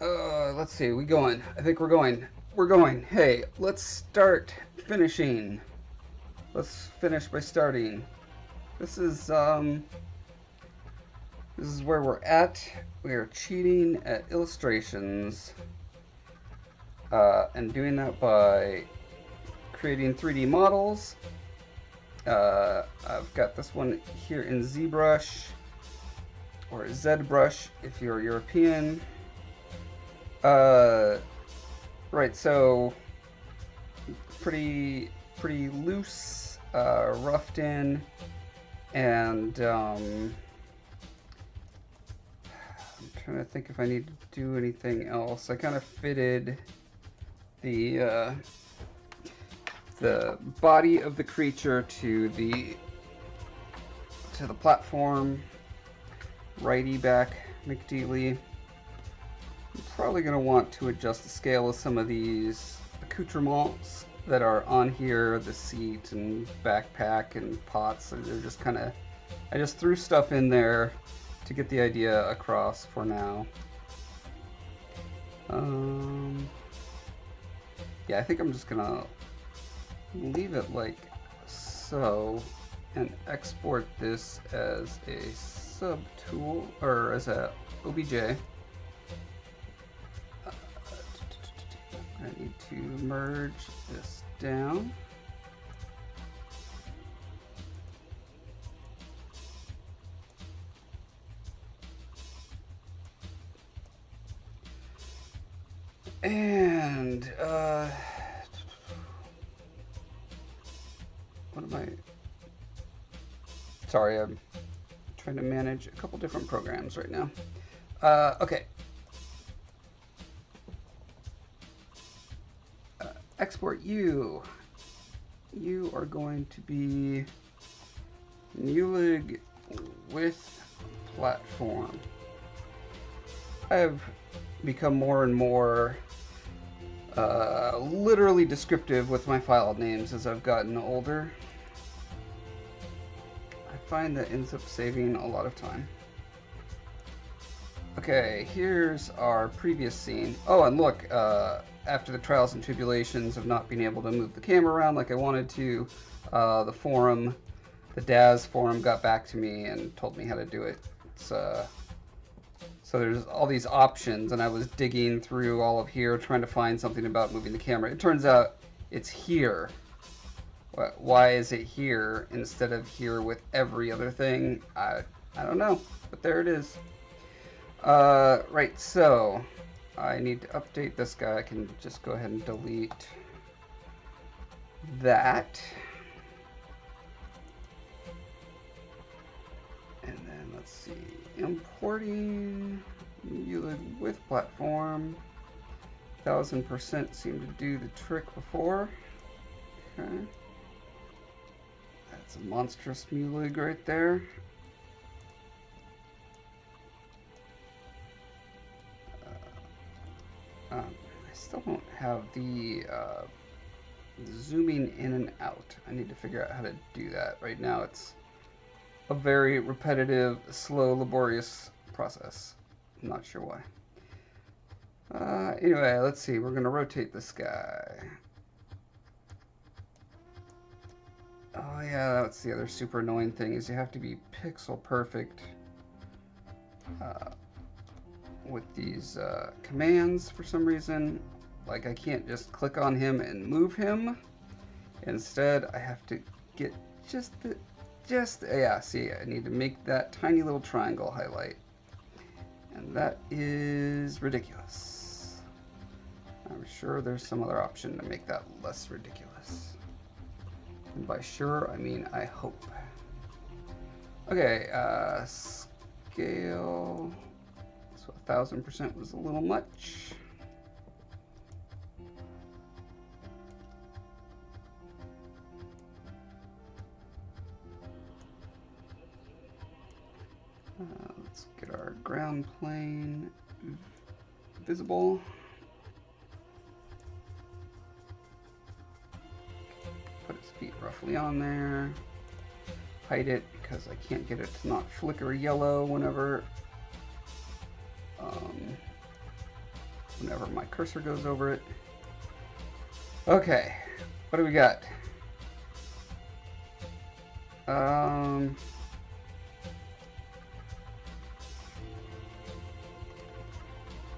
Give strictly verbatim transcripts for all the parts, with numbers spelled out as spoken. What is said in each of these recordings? Uh, let's see, we going. I think we're going. We're going. Hey, let's start finishing. Let's finish by starting. This is, um... this is where we're at. We are cheating at illustrations. Uh, and doing that by creating three D models. Uh, I've got this one here in ZBrush, or ZBrush if you're European. Uh, right, so pretty, pretty loose, uh, roughed in, and um, I'm trying to think if I need to do anything else. I kind of fitted the uh, the body of the creature to the to the platform. Righty back, McDeely. I'm probably going to want to adjust the scale of some of these accoutrements that are on here, the seat and backpack and pots. They're just kind of, I just threw stuff in there to get the idea across for now. Um, yeah, I think I'm just going to leave it like so and export this as a subtool or as a O B J. I need to merge this down. And, uh, what am I? Sorry, I'm trying to manage a couple different programs right now. Uh, okay. Export you. You are going to be Mulig with platform. I have become more and more uh, literally descriptive with my file names as I've gotten older. I find that ends up saving a lot of time. Okay, here's our previous scene. Oh, and look, uh, after the trials and tribulations of not being able to move the camera around like I wanted to, uh, the forum, the D A Z forum got back to me and told me how to do it. It's, uh, so there's all these options, and I was digging through all of here trying to find something about moving the camera. It turns out it's here. Why is it here instead of here with every other thing? I, I don't know, but there it is. Uh, right, so I need to update this guy. I can just go ahead and delete that. And then let's see, importing Mulig with platform. one thousand percent seemed to do the trick before. Okay. That's a monstrous Mulig right there. Um, I still don't have the uh, zooming in and out. I need to figure out how to do that. Right now it's a very repetitive, slow, laborious process. I'm not sure why. Uh, anyway, let's see. We're going to rotate this guy. Oh yeah, that's the other super annoying thing is you have to be pixel perfect. Uh, with these uh, commands for some reason. Like I can't just click on him and move him. Instead, I have to get just the, just, yeah, see, I need to make that tiny little triangle highlight. And that is ridiculous. I'm sure there's some other option to make that less ridiculous. And by sure, I mean I hope. Okay, uh, scale. Thousand percent was a little much. Uh, let's get our ground plane visible. Put its feet roughly on there. Hide it because I can't get it to not flicker yellow whenever Um, whenever my cursor goes over it. Okay, what do we got? Um,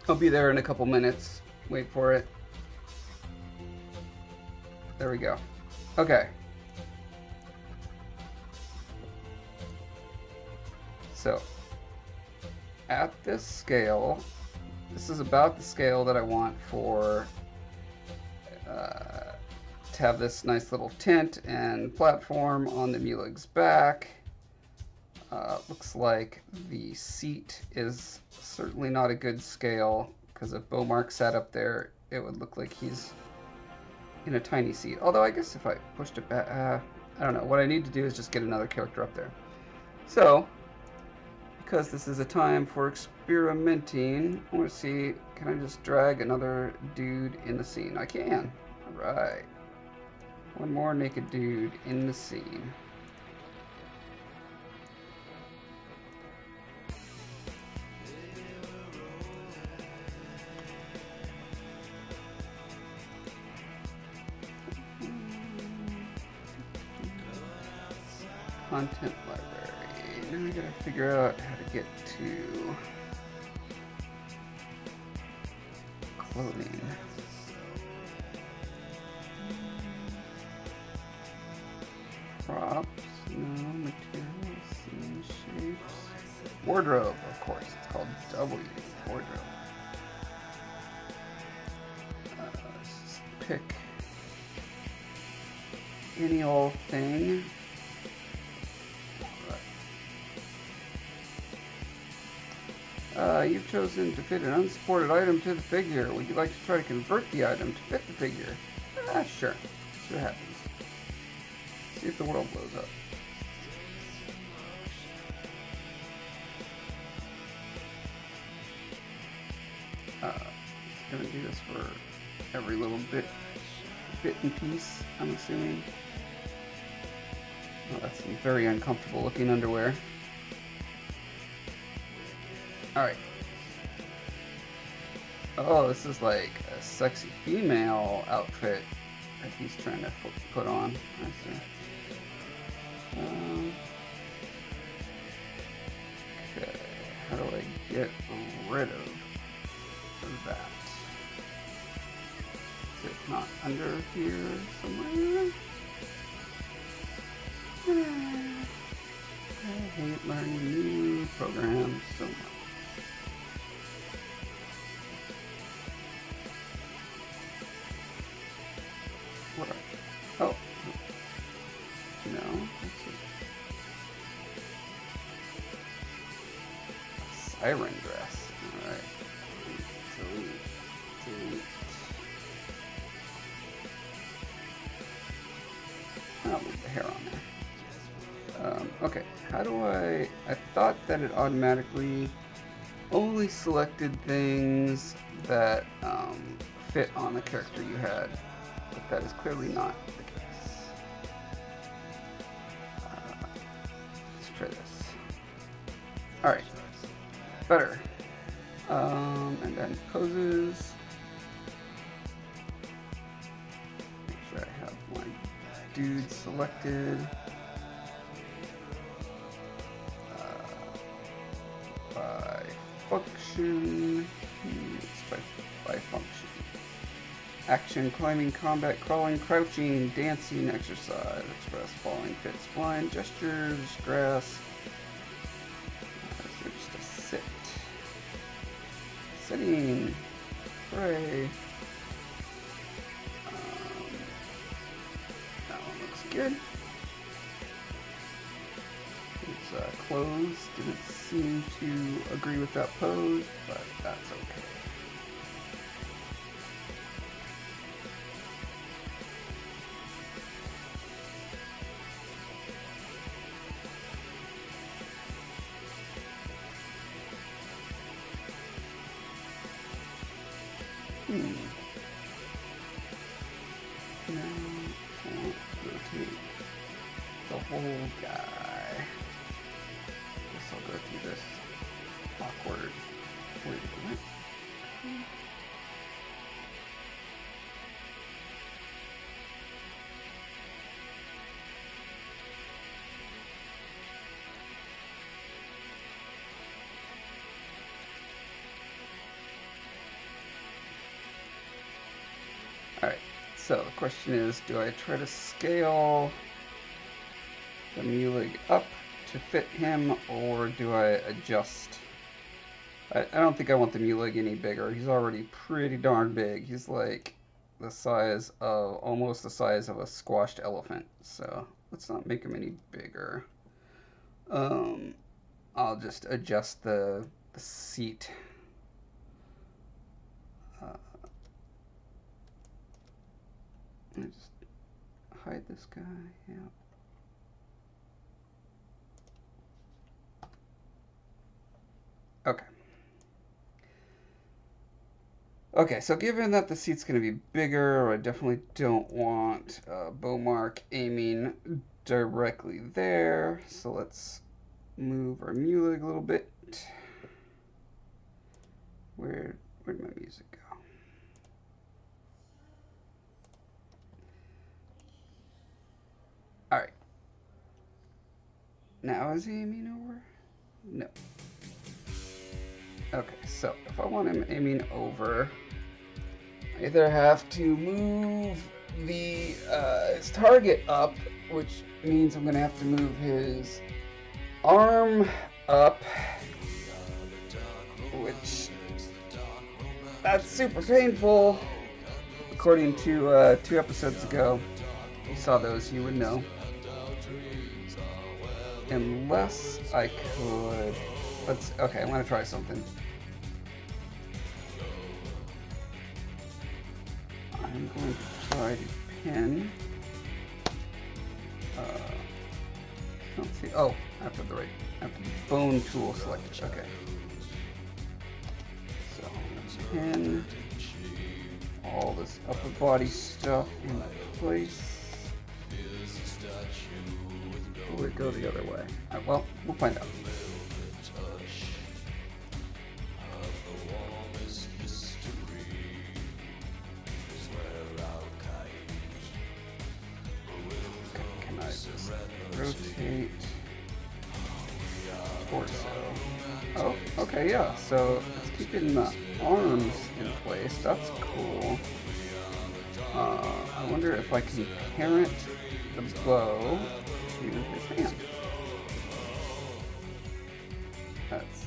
I'll be there in a couple minutes. Wait for it. There we go. Okay. So, at this scale, this is about the scale that I want for uh, to have this nice little tent and platform on the Mulig's back. Uh, looks like the seat is certainly not a good scale, because if Bowmark sat up there, it would look like he's in a tiny seat. Although I guess if I pushed it back, uh, I don't know. What I need to do is just get another character up there. So, because this is a time for experimenting, I want to see, can I just drag another dude in the scene? I can. Alright. One more naked dude in the scene. Content library. Now I gotta figure out how to get to clothing. Props, no, materials, scene shapes. Wardrobe, of course. It's called W, wardrobe. Uh, let's just pick any old thing. Uh, you've chosen to fit an unsupported item to the figure. Would you like to try to convert the item to fit the figure? Ah, sure. See what happens. See if the world blows up. Uh, I'm gonna do this for every little bit, bit and piece, I'm assuming. Oh, that's some very uncomfortable looking underwear. Alright. Oh, this is like a sexy female outfit that he's trying to put on. I see. Um, okay, how do I get rid of that? Is it not under here somewhere? I hate learning new programs so much. Oh, no, that's a siren dress, all right, delete, delete, I'll leave the hair on there. Um, okay, how do I, I thought that it automatically only selected things that um, fit on the character you had, but that is clearly not. Alright, better. Um, and then poses. Make sure I have my dude selected. Uh, by function. Hmm, by, by function. Action, climbing, combat, crawling, crouching, dancing, exercise, express, falling, fits, flying, gestures, grass. Sitting, hooray. Um, that one looks good. His uh, clothes didn't seem to agree with that pose, but that's okay. This awkward. Wait, what? So the question is, do I try to scale the Mulig up to fit him, or do I adjust? I, I don't think I want the Mulig any bigger. He's already pretty darn big. He's like the size of, almost the size of a squashed elephant. So let's not make him any bigger. Um, I'll just adjust the, the seat. Uh, just hide this guy. Yeah. Okay. Okay, so given that the seat's going to be bigger, I definitely don't want uh, Bowmark aiming directly there. So let's move our Mulig a little bit. Where, where'd my music go? Alright. Now is he aiming over? No. Okay, so if I want him aiming over, I either have to move the uh, his target up, which means I'm going to have to move his arm up, which that's super painful. According to uh, two episodes ago, if you saw those, you would know. Unless I could... Let's, okay, I'm going to try something. I'm going to try to pin. Uh, I don't see. Oh, I put the right. I put the bone tool selected. Okay. So I'm going to pin all this upper body stuff in place. Will it go the other way? Right, well, we'll find out. Rotate torso. Oh, okay, yeah. So it's keeping the arms in place. That's cool. Uh, I wonder if I can parent the bow to his hand. That's...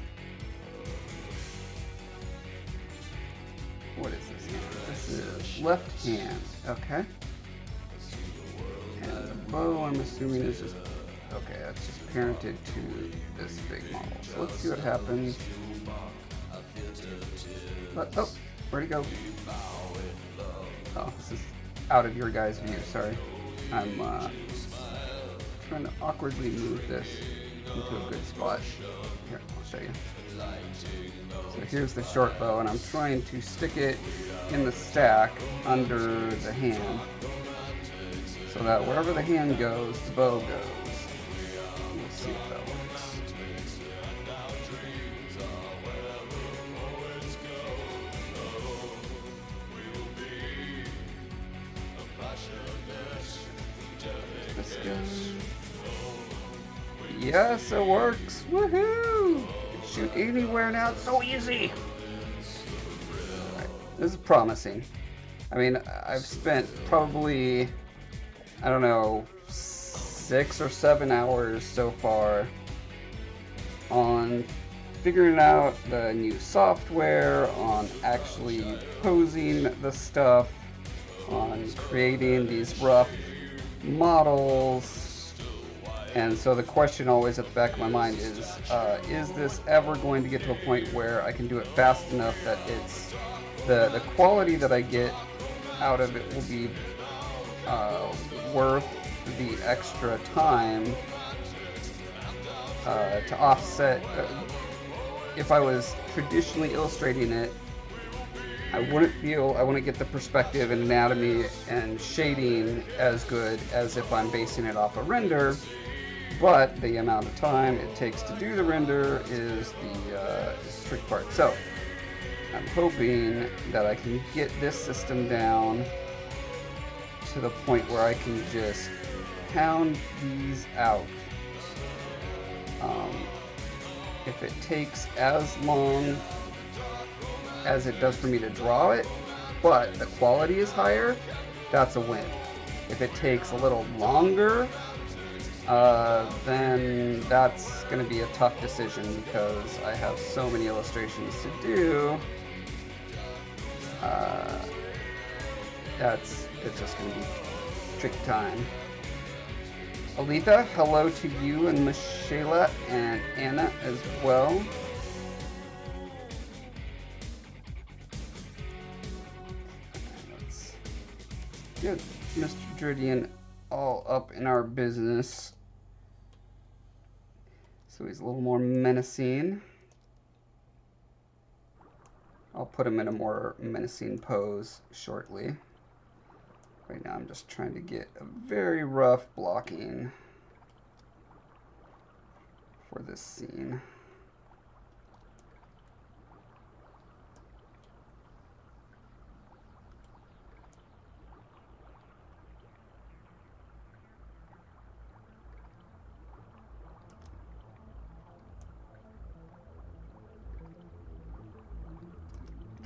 What is this hand? This is left hand. Okay. Bow, I'm assuming, is just okay. That's just parented to this big model. So let's see what happens. But, oh, where'd he go? Oh, this is out of your guys' view. Sorry, I'm uh, trying to awkwardly move this into a good spot. Here, I'll show you. So here's the short bow, and I'm trying to stick it in the stack under the hand, so that wherever the hand goes, the bow goes. We'll see if that works. This goes. Yes, it works! Woohoo! You can shoot anywhere now, it's so easy! Alright, this is promising. I mean, I've spent probably... I don't know, six or seven hours so far on figuring out the new software, on actually posing the stuff, on creating these rough models. And so the question always at the back of my mind is, uh, is this ever going to get to a point where I can do it fast enough that it's the, the quality that I get out of it will be Uh, worth the extra time uh, to offset. Uh, if I was traditionally illustrating it, I wouldn't feel, I wouldn't get the perspective and anatomy and shading as good as if I'm basing it off a render, but the amount of time it takes to do the render is the uh, trick part. So I'm hoping that I can get this system down to the point where I can just pound these out. Um, if it takes as long as it does for me to draw it, but the quality is higher, that's a win. If it takes a little longer, uh, then that's going to be a tough decision because I have so many illustrations to do. Uh, that's it's just going to be tricky time. Alita, hello to you and Michela and Anna as well. Let's get Mister Driddyon all up in our business, so he's a little more menacing. I'll put him in a more menacing pose shortly. Right now I'm just trying to get a very rough blocking for this scene.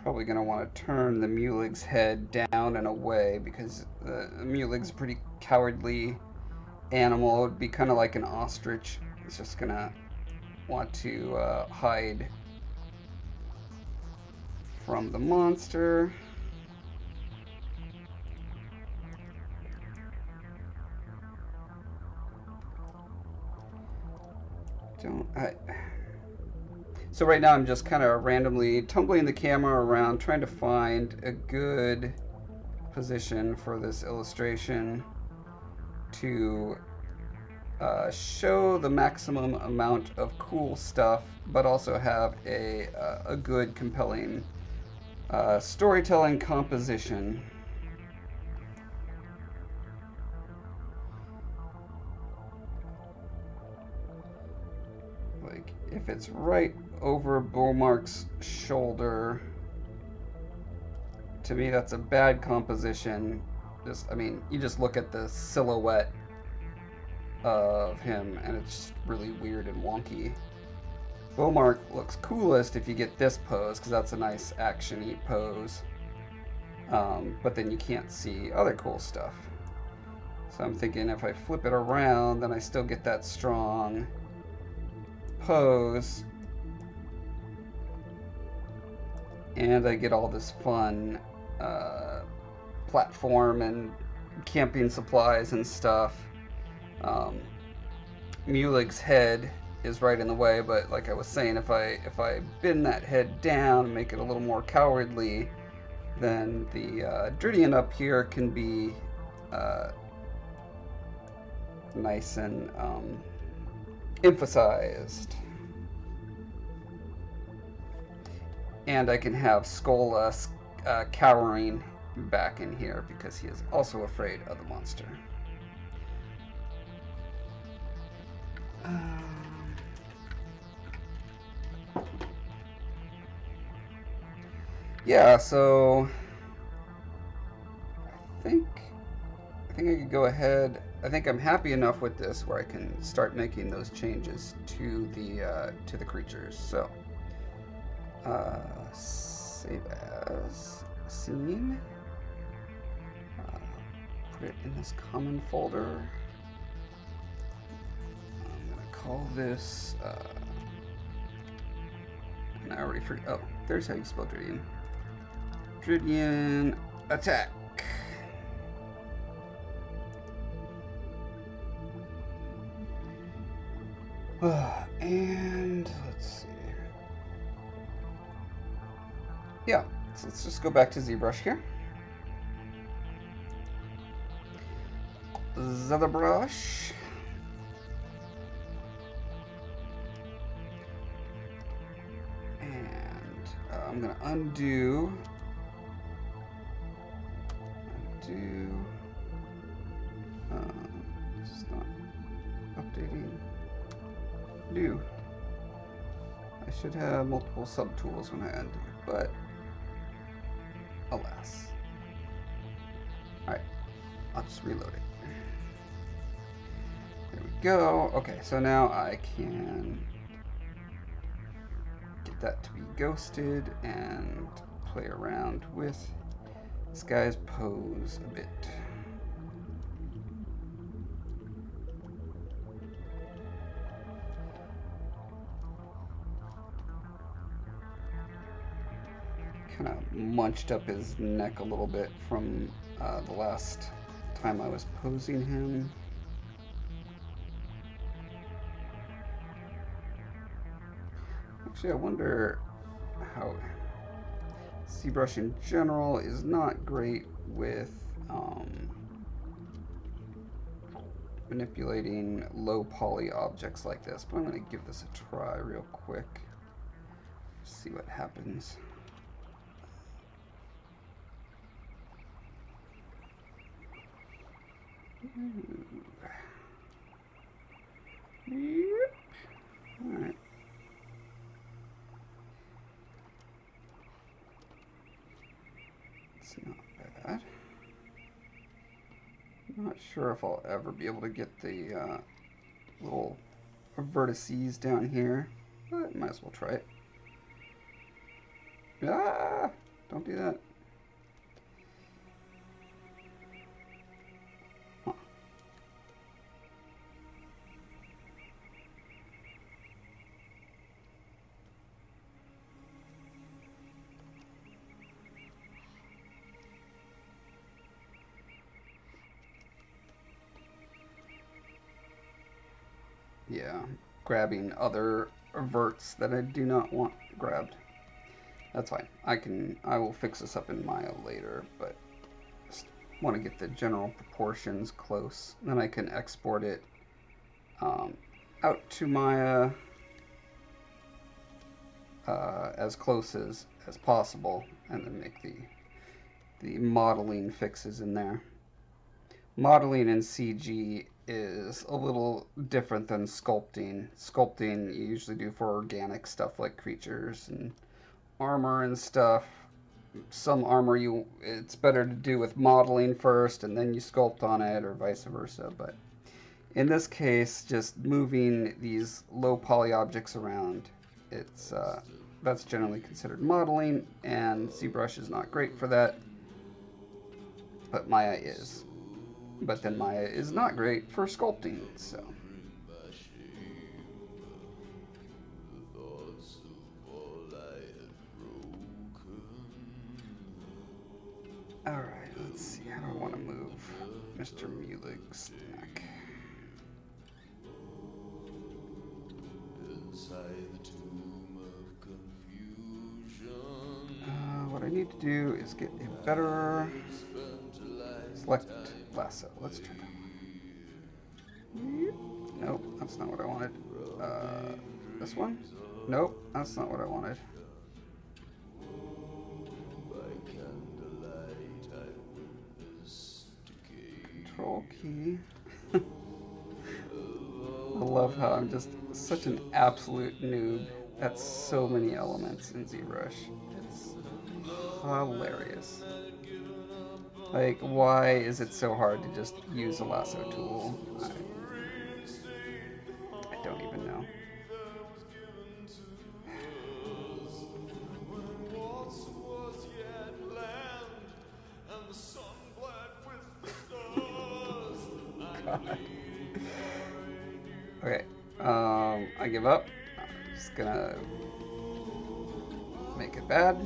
Probably going to want to turn the Mulig's head down and away because the Mulig's a pretty cowardly animal. It would be kind of like an ostrich. It's just going to want to uh, hide from the monster. Don't... I... So right now I'm just kind of randomly tumbling the camera around, trying to find a good position for this illustration to uh, show the maximum amount of cool stuff, but also have a, uh, a good, compelling uh, storytelling composition. Like, if it's right over Bowmark's shoulder, to me that's a bad composition. Just, I mean, you just look at the silhouette of him and it's really weird and wonky. Bowmark looks coolest if you get this pose because that's a nice action-y pose, um, but then you can't see other cool stuff. So I'm thinking if I flip it around, then I still get that strong pose and I get all this fun uh, platform and camping supplies and stuff. Um, Mulig's head is right in the way, but like I was saying, if I if I bend that head down and make it a little more cowardly, then the uh, Driddyon up here can be uh, nice and um, emphasized. And I can have Skola uh, cowering back in here because he is also afraid of the monster. Uh... Yeah, so I think I think I could go ahead. I think I'm happy enough with this where I can start making those changes to the uh, to the creatures. So. Uh, save as scene, uh, put it in this common folder. I'm going to call this, uh, and I already forgot, oh, there's how you spell Driddyon. Driddyon attack. Uh, and let's see. Yeah, so let's just go back to ZBrush here. ZBrush. And uh, I'm going to undo. Undo. Um, this is not updating. New. I should have multiple subtools when I undo, but alas. Alright, I'll just reload it. There we go. Okay, so now I can get that to be ghosted and play around with this guy's pose a bit. Kind of munched up his neck a little bit from uh, the last time I was posing him. Actually, I wonder how ZBrush in general is not great with um, manipulating low poly objects like this, but I'm going to give this a try real quick. See what happens. Yep. All right. It's not bad. I'm not sure if I'll ever be able to get the uh, little vertices down here, but might as well try it. Ah! Don't do that. Yeah, grabbing other verts that I do not want grabbed. That's fine. I can, I will fix this up in Maya later, but just want to get the general proportions close. Then I can export it um, out to Maya uh, as close as, as possible, and then make the the modeling fixes in there. Modeling in C G is a little different than sculpting. Sculpting you usually do for organic stuff like creatures and armor and stuff. Some armor you it's better to do with modeling first and then you sculpt on it, or vice versa. But in this case, just moving these low poly objects around, it's uh, that's generally considered modeling, and ZBrush is not great for that, but Maya is. But then Maya is not great for sculpting, so. Alright, let's see, how do I want to move Mister Mulig's neck? Uh, what I need to do is get a better select lasso. Let's try that. Nope, that's not what I wanted. Uh, this one? Nope, that's not what I wanted. Control key. I love how I'm just such an absolute noob at so many elements in ZBrush. It's hilarious. Like, why is it so hard to just use a lasso tool? I, I don't even know. God. Okay, um, I give up. I'm just gonna make it bad.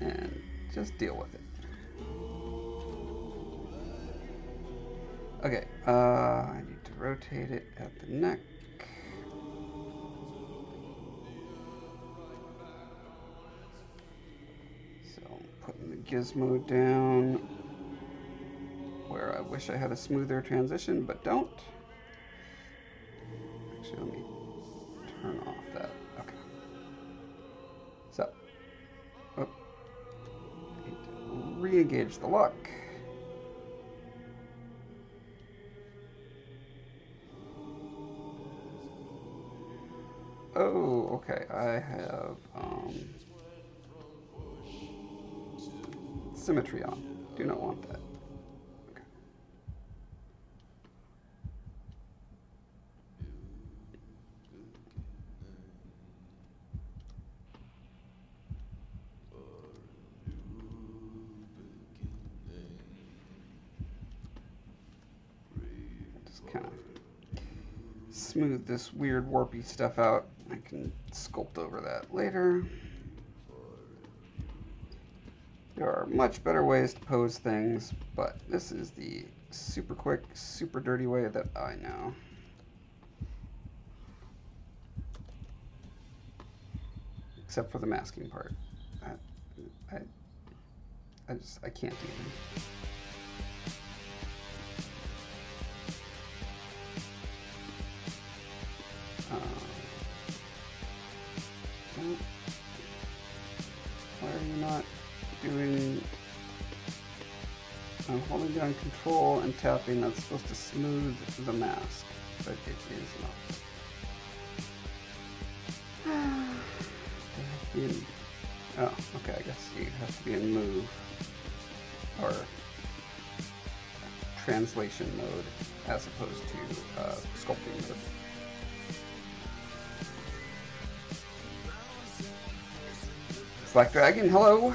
And just deal with it. Okay, uh, I need to rotate it at the neck. So I'm putting the gizmo down where I wish I had a smoother transition, but don't. Actually, let me turn off that. Okay. So. Oh. Re-engage the lock. Oh, okay. I have um, symmetry on. Do not want that. Okay. kind of smooth this weird warpy stuff out. I can sculpt over that later. There are much better ways to pose things, but this is the super quick, super dirty way that I know. Except for the masking part. I, I, I just, I can't do that. Um, no. Why are you not doing... I'm holding down control and tapping. That's supposed to smooth the mask, but it is not. in... Oh, okay, I guess you have to be in move or translation mode as opposed to uh, sculpting mode. Black Dragon, hello!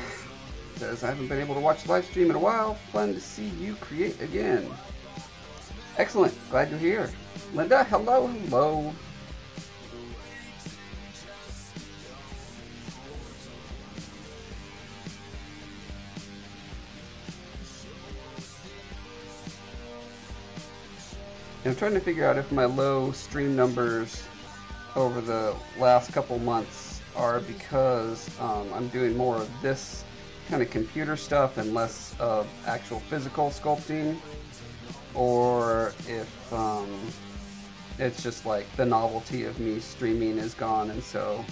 Says, I haven't been able to watch a live stream in a while. Fun to see you create again. Excellent, glad you're here. Linda, hello, hello. I'm trying to figure out if my low stream numbers over the last couple months are because um, I'm doing more of this kind of computer stuff and less of actual physical sculpting, or if um, it's just like the novelty of me streaming is gone, and so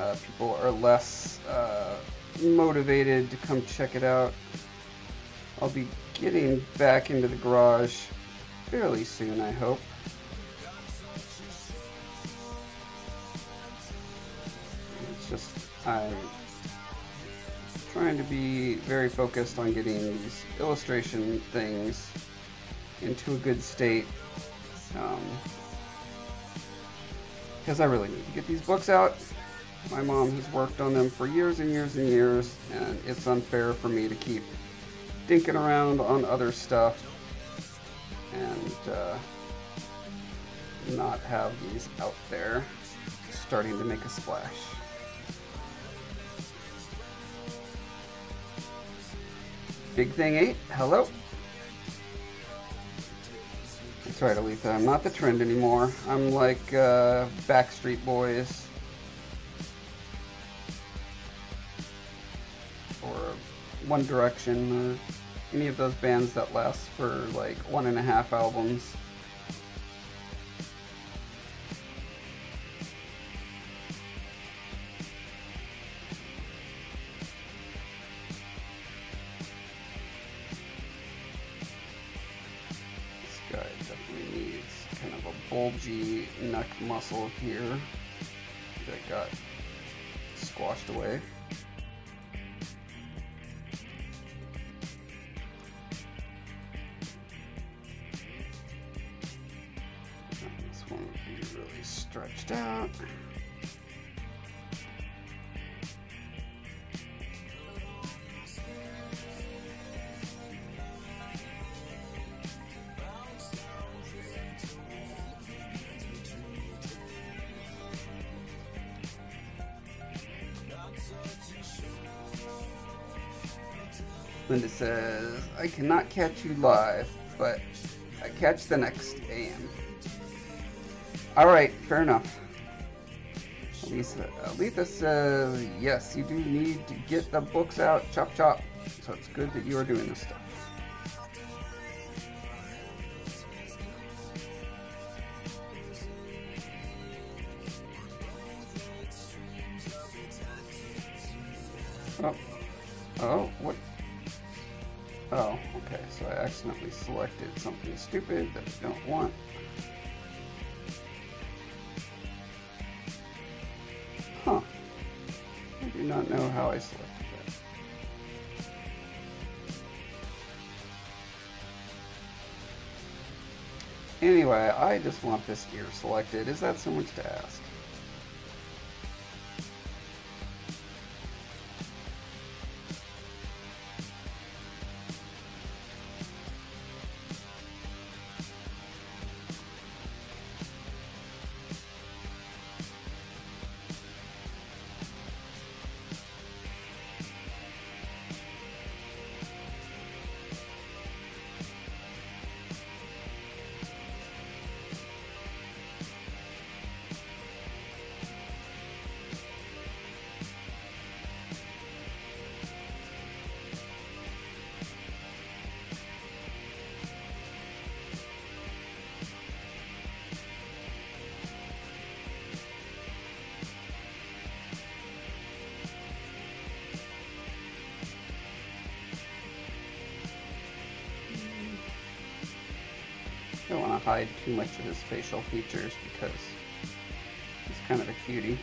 uh, people are less uh, motivated to come check it out. I'll be getting back into the garage fairly soon, I hope. I'm trying to be very focused on getting these illustration things into a good state, um, because I really need to get these books out. My mom has worked on them for years and years and years, and it's unfair for me to keep dinking around on other stuff and uh, not have these out there starting to make a splash. Big Thing eight, hello. That's right, Aletha, I'm not the trend anymore. I'm like uh, Backstreet Boys. Or One Direction, or any of those bands that last for like one and a half albums. Bulgy neck muscle here that got squashed away. And this one would be really stretched out. Linda says, I cannot catch you live, but I catch the next A M. Alright, fair enough. Lisa, Aletha says, yes, you do need to get the books out, chop chop. So it's good that you are doing this stuff. Selected something stupid that we don't want. Huh. I do not know how I selected that. Anyway, I just want this gear selected. Is that so much to ask? hide too much of his facial features because he's kind of a cutie.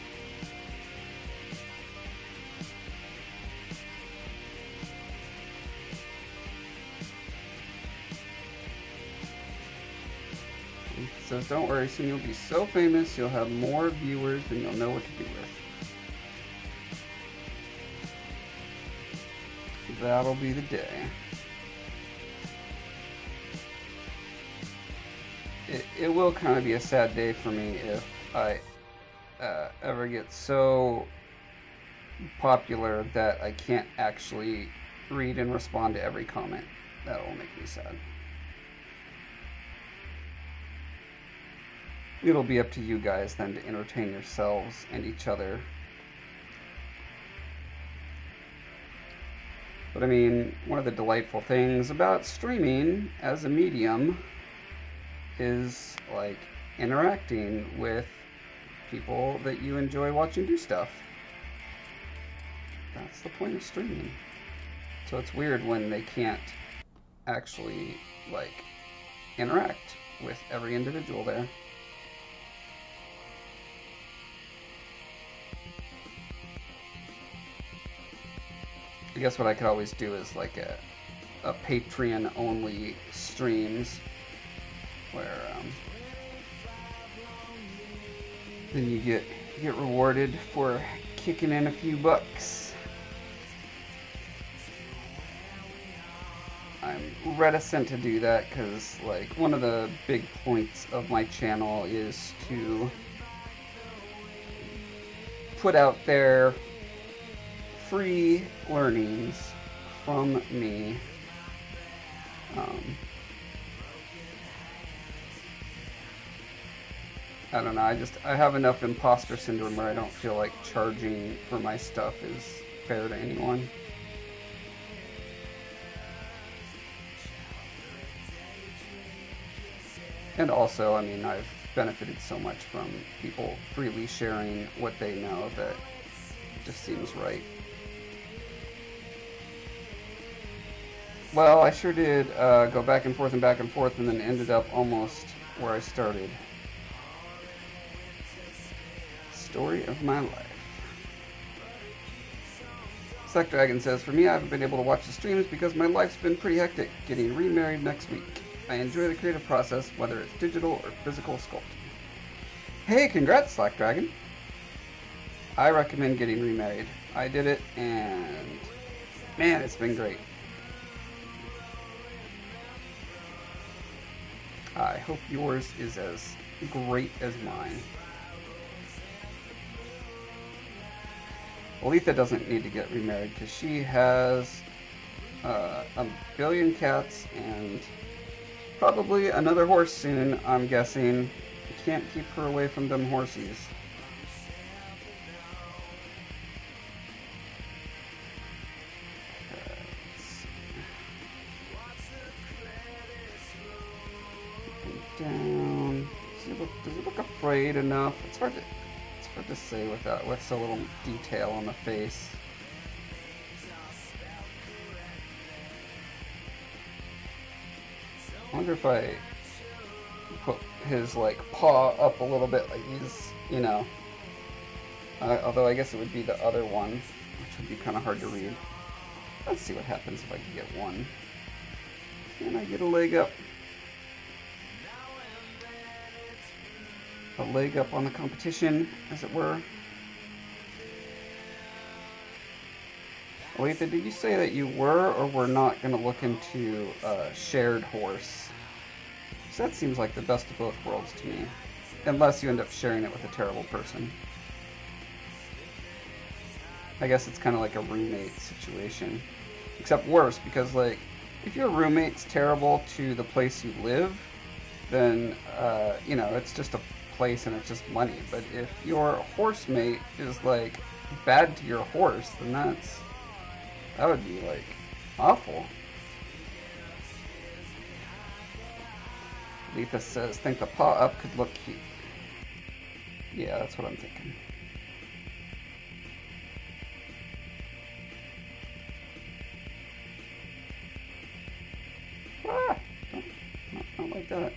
So don't worry, soon you'll be so famous, you'll have more viewers than you'll know what to do with. That'll be the day. It, it will kind of be a sad day for me if I uh, ever get so popular that I can't actually read and respond to every comment. That will make me sad. It'll be up to you guys then to entertain yourselves and each other. But I mean, one of the delightful things about streaming as a medium is like interacting with people that you enjoy watching do stuff. That's the point of streaming. So it's weird when they can't actually like interact with every individual there. I guess what I could always do is like a, a Patreon only streams where um, then you get get rewarded for kicking in a few bucks. I'm reticent to do that because like one of the big points of my channel is to put out there free learnings from me. Um, I don't know, I just, I have enough imposter syndrome where I don't feel like charging for my stuff is fair to anyone. And also, I mean, I've benefited so much from people freely sharing what they know that it just seems right. Well, I sure did uh, go back and forth and back and forth and then ended up almost where I started. Story of my life. Sack Dragon says, for me, I haven't been able to watch the streams because my life's been pretty hectic, getting remarried next week. I enjoy the creative process, whether it's digital or physical sculpting. Hey, congrats, Slack Dragon. I recommend getting remarried. I did it, and man, it's been great. I hope yours is as great as mine. Aletha doesn't need to get remarried because she has uh, a billion cats and probably another horse soon, I'm guessing. You can't keep her away from them horsies. Down. Does he look, does he look afraid enough? It's hard to, it's hard to say without with so little detail on the face. I wonder if I put his like paw up a little bit, like he's, you know. Uh, although I guess it would be the other one, which would be kind of hard to read. Let's see what happens if I can get one. Can I get a leg up? A leg up on the competition, as it were. Aletha, did you say that you were or were not going to look into uh, shared horse? Because that seems like the best of both worlds to me. Unless you end up sharing it with a terrible person. I guess it's kind of like a roommate situation. Except worse, because like, if your roommate's terrible to the place you live, then, uh, you know, it's just a place and it's just money. But if your horse mate is like bad to your horse, then that's, that would be like awful. Letha says, think the paw up could look cute. Yeah, that's what I'm thinking. Ah, not, not like that.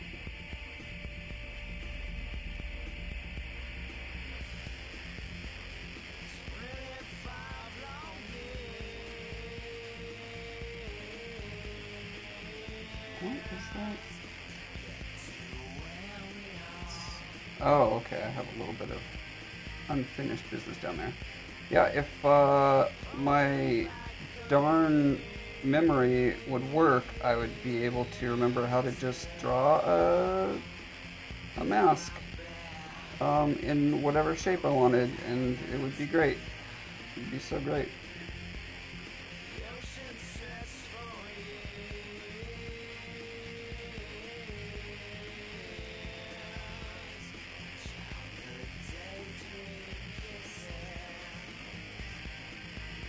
Oh, okay, I have a little bit of unfinished business down there. Yeah, if uh, my darn memory would work, I would be able to remember how to just draw a, a mask um, in whatever shape I wanted, and it would be great. It would be so great.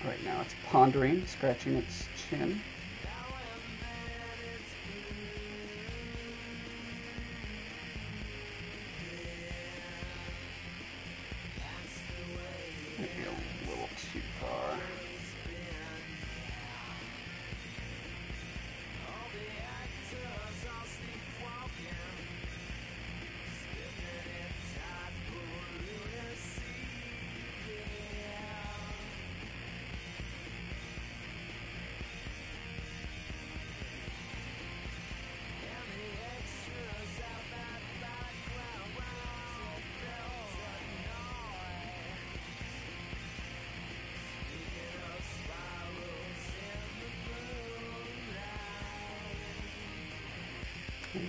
Right now it's pondering, scratching its chin. Maybe a little too far.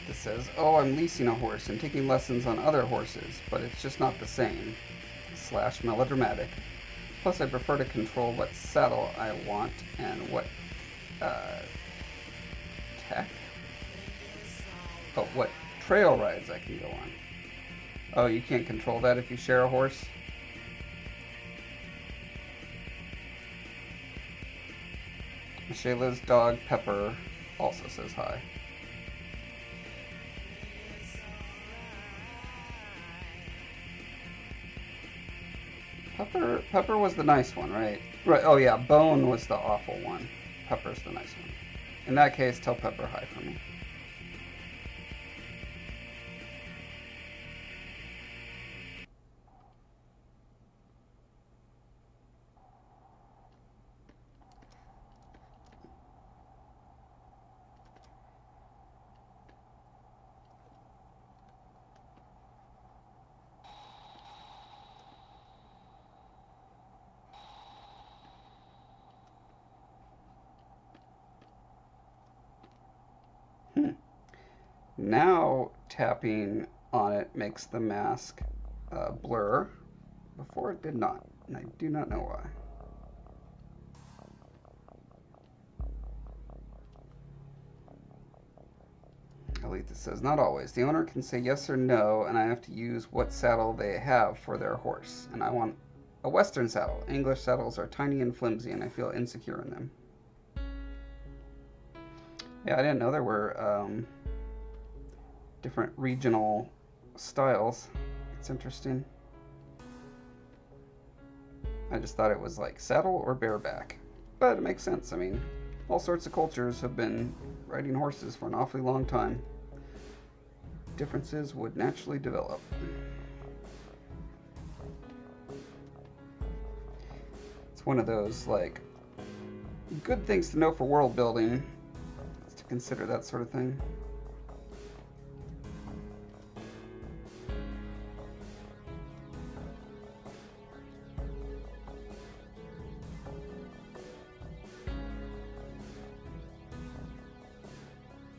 This says, oh, I'm leasing a horse and taking lessons on other horses, but it's just not the same, slash melodramatic. Plus I prefer to control what saddle I want and what, uh, tech? Oh, what trail rides I can go on. Oh, you can't control that if you share a horse? Shayla's dog, Pepper, also says hi. Pepper, Pepper was the nice one, right? Right. Oh yeah, Bone was the awful one. Pepper's the nice one. In that case, tell Pepper hi for me. Now tapping on it makes the mask uh, blur. Before it did not, and I do not know why. Alita says, not always. The owner can say yes or no, and I have to use what saddle they have for their horse. And I want a Western saddle. English saddles are tiny and flimsy, and I feel insecure in them. Yeah, I didn't know there were... Um, different regional styles. It's interesting. I just thought it was like saddle or bareback, but it makes sense. I mean, all sorts of cultures have been riding horses for an awfully long time. Differences would naturally develop. It's one of those like good things to know for world building, is to consider that sort of thing.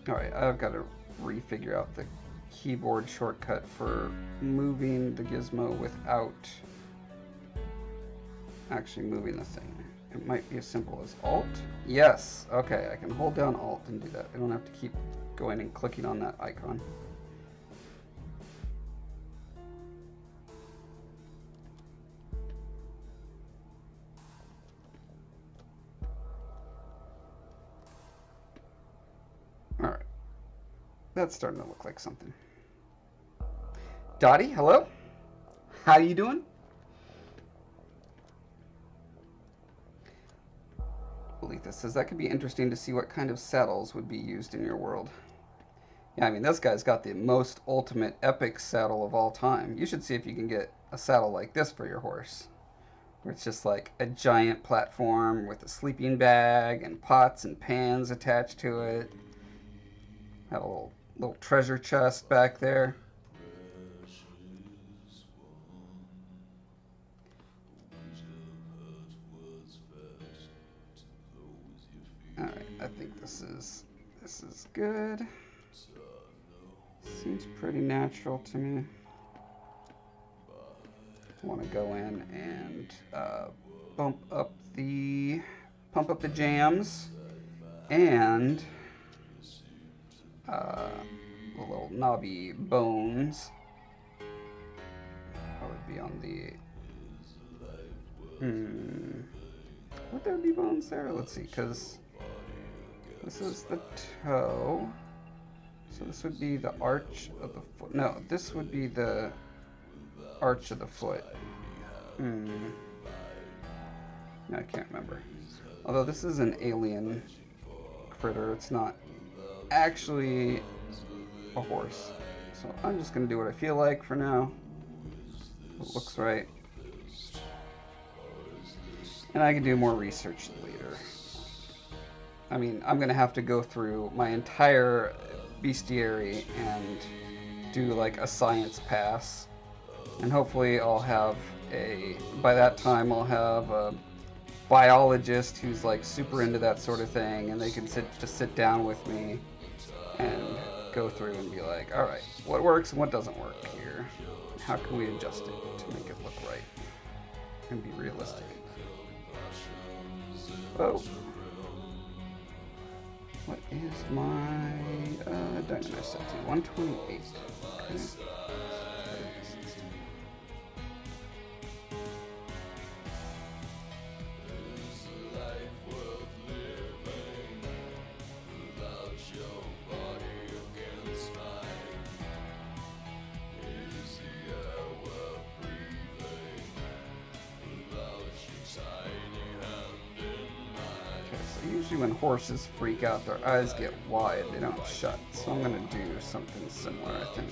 Alright, I've got to refigure out the keyboard shortcut for moving the gizmo without actually moving the thing. It might be as simple as Alt. Yes, okay, I can hold down Alt and do that. I don't have to keep going and clicking on that icon. That's starting to look like something. Dottie, hello? How you doing? Alita says, that could be interesting to see what kind of saddles would be used in your world. Yeah, I mean, this guy's got the most ultimate epic saddle of all time. You should see if you can get a saddle like this for your horse, where it's just like a giant platform with a sleeping bag and pots and pans attached to it. Have a little... little treasure chest back there. I think this is this is good. Seems pretty natural to me. I want to go in and uh, bump up the pump up the jams and uh, the little knobby bones. I would be on the. Hmm. Would there be bones there? Let's see, because this is the toe. So this would be the arch of the foot. No, this would be the arch of the foot. Hmm. No, I can't remember. Although this is an alien critter, it's not actually a horse. So I'm just going to do what I feel like for now. It looks right. And I can do more research later. I mean, I'm going to have to go through my entire bestiary and do like a science pass. And hopefully I'll have a, by that time I'll have a biologist who's like super into that sort of thing, and they can sit just sit down with me and go through and be like, all right, what works and what doesn't work here? How can we adjust it to make it look right and be realistic? Oh, what is my uh, dynamo set to? one twenty-eight. Okay. When horses freak out, their eyes get wide, they don't shut. So I'm gonna do something similar, I think.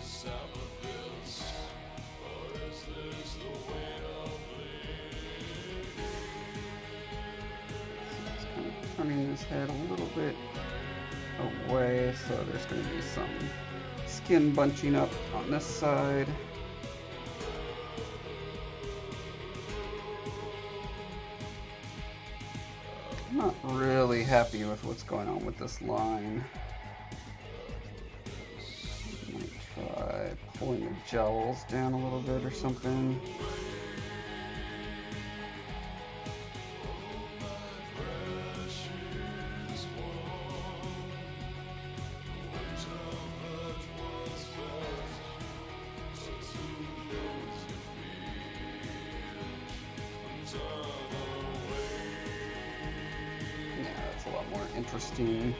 So it's kind of turning his head a little bit away, so there's gonna be some skin bunching up on this side. Happy with what's going on with this line. I'm gonna try pulling the jowls down a little bit or something. Interesting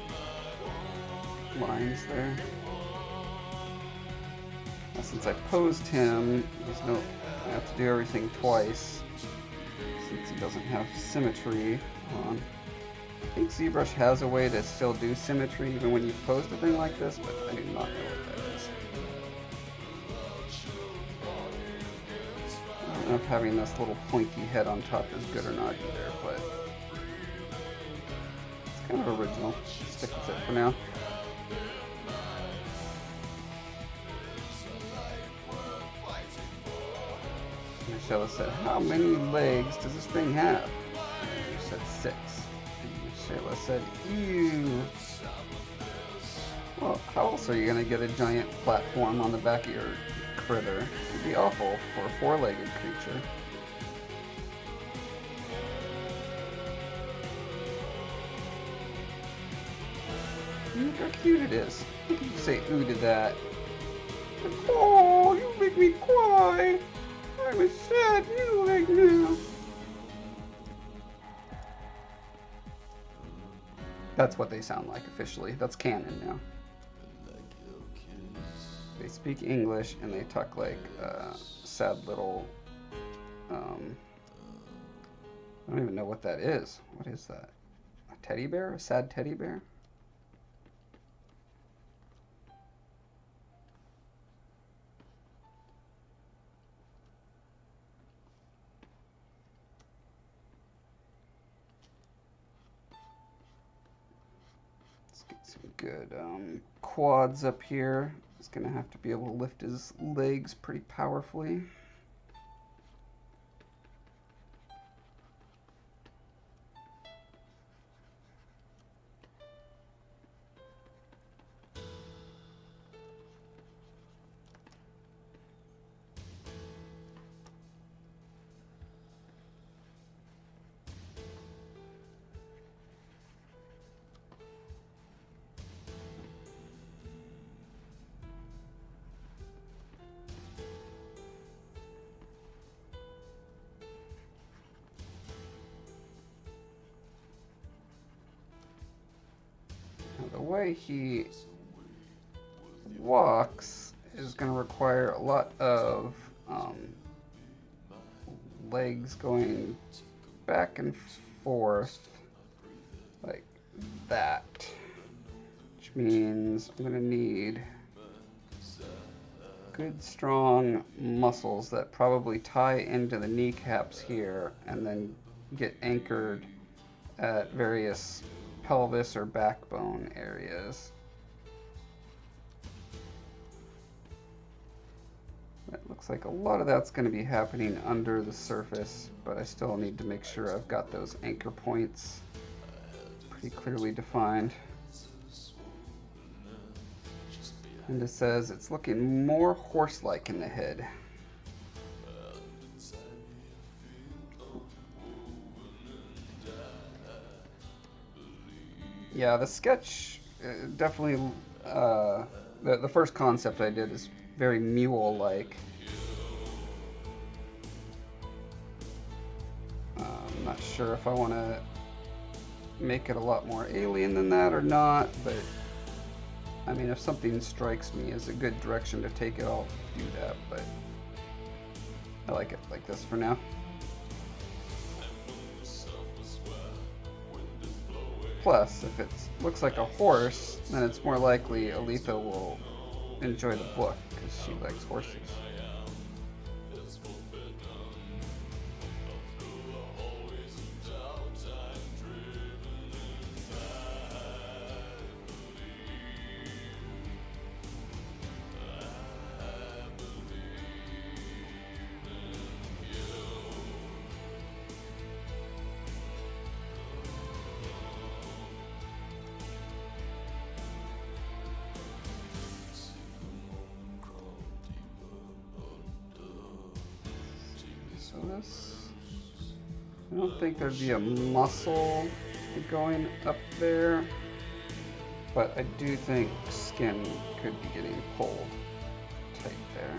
lines there. Now, since I posed him, there's no, I have to do everything twice since he doesn't have symmetry on. I think ZBrush has a way to still do symmetry even when you post a thing like this, but I do not know what that is. I don't know if having this little pointy head on top is good or not either, but kind of original. Stick with it for now. Michelle said, how many legs does this thing have? And you said six. And Michelle said, ew. Well, how else are you going to get a giant platform on the back of your critter? It would be awful for a four-legged creature. Look how cute it is. How can you say ooh to that? Oh, you make me cry. I'm a sad you right now. That's what they sound like officially. That's canon now. They speak English and they talk like uh, sad little. Um, I don't even know what that is. What is that? A teddy bear? A sad teddy bear? Good um, quads up here. He's gonna have to be able to lift his legs pretty powerfully. way he walks is going to require a lot of um, legs going back and forth like that, which means I'm going to need good strong muscles that probably tie into the kneecaps here and then get anchored at various pelvis or backbone areas. It looks like a lot of that's going to be happening under the surface, but I still need to make sure I've got those anchor points pretty clearly defined. And it says it's looking more horse-like in the head. Yeah, the sketch uh, definitely, uh, the, the first concept I did is very mule-like. Uh, I'm not sure if I want to make it a lot more alien than that or not, but I mean, if something strikes me as a good direction to take it, I'll do that, but I like it like this for now. Plus, if it looks like a horse, then it's more likely Aletha will enjoy the book, because she likes horses. I don't think there'd be a muscle going up there, but I do think skin could be getting pulled tight there.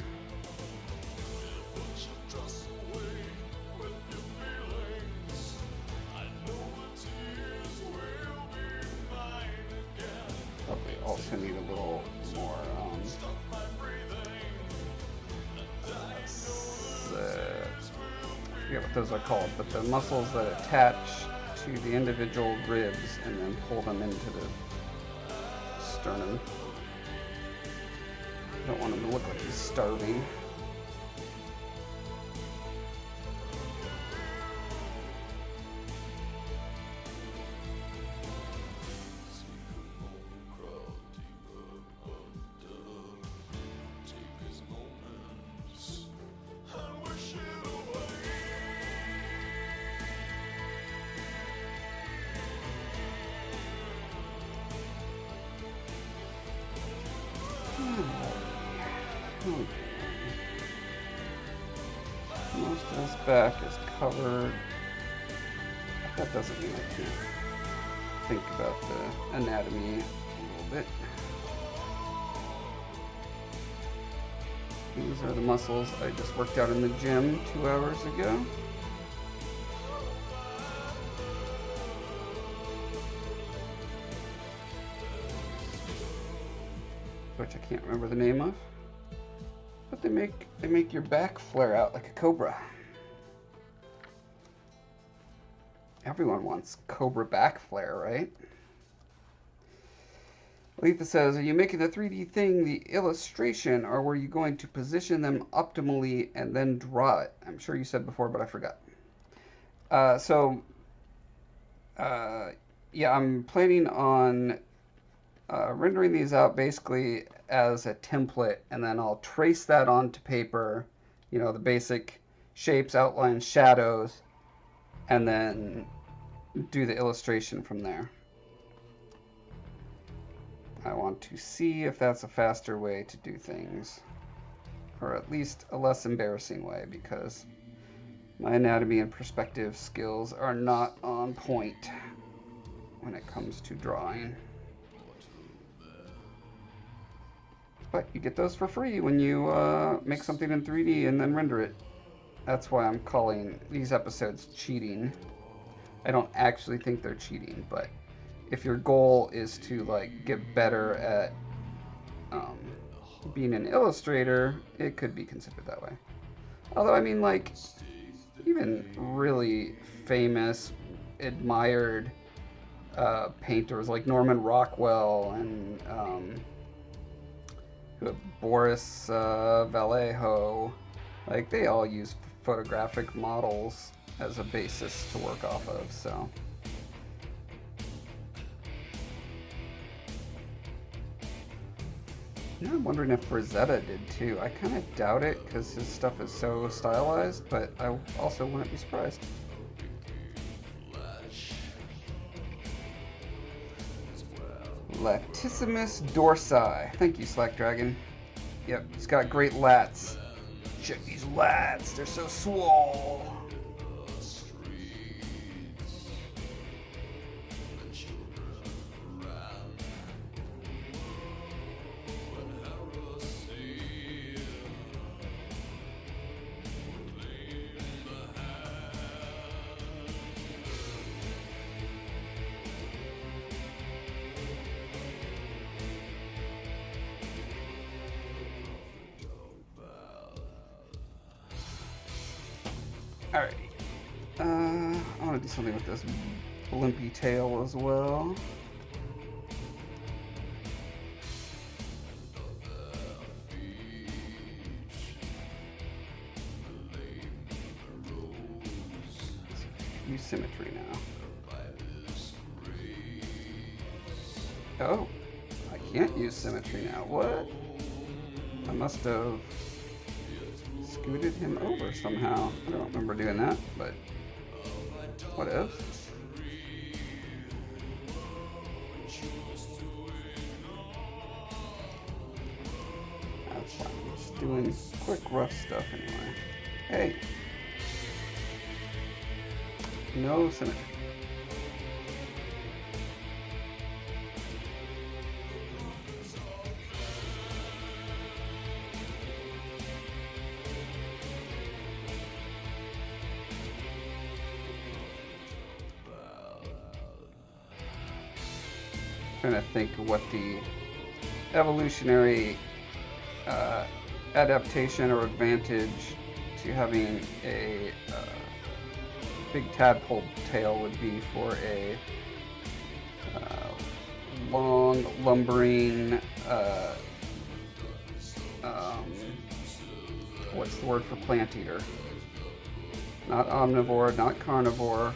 Probably also need a little more um, I forget what those are called, but the muscles that attach to the individual ribs and then pull them into the sternum. I don't want him to look like he's starving. Most of his back is covered. That doesn't mean I can't think about the anatomy a little bit. These are the muscles I just worked out in the gym two hours ago. Which I can't remember the name of. But they make they make your back flare out like a cobra. Everyone wants cobra back flare, right? Aletha says, are you making the three D thing the illustration, or were you going to position them optimally and then draw it? I'm sure you said before, but I forgot. Uh, so, uh, yeah, I'm planning on uh, rendering these out basically as a template, and then I'll trace that onto paper, you know, the basic shapes, outlines, shadows, and then do the illustration from there. I want to see if that's a faster way to do things, or at least a less embarrassing way, because my anatomy and perspective skills are not on point when it comes to drawing. But you get those for free when you uh, make something in three D and then render it. That's why I'm calling these episodes cheating. I don't actually think they're cheating, but if your goal is to like get better at um, being an illustrator, it could be considered that way. Although, I mean, like, even really famous, admired uh, painters like Norman Rockwell and um, Boris uh, Vallejo, like, they all use photographic models as a basis to work off of, so. Now I'm wondering if Rosetta did too. I kind of doubt it because his stuff is so stylized, but I also wouldn't be surprised. Latissimus dorsi. Thank you, Slack Dragon. Yep, it's got great lats. Check these lats, they're so swole. Something with this blimpy tail as well. New symmetry now. Oh, I can't use symmetry now. What? I must have scooted him over somehow. I don't remember doing that, but. What if? That's fine. It's doing quick, rough stuff anyway. Hey! No symmetry. Trying to think of what the evolutionary uh, adaptation or advantage to having a uh, big tadpole tail would be for a uh, long, lumbering, uh, um, what's the word for plant eater? Not omnivore, not carnivore,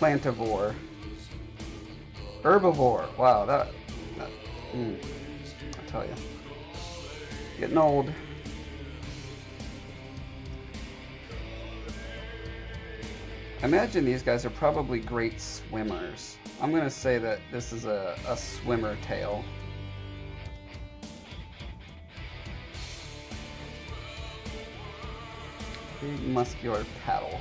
plantivore. Herbivore. Wow, that, that mm, I tell you, getting old. I imagine these guys are probably great swimmers. I'm gonna say that this is a, a swimmer tail. Big muscular paddle.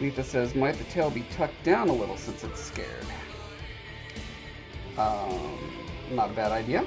Letha says, might the tail be tucked down a little since it's scared? Um, not a bad idea.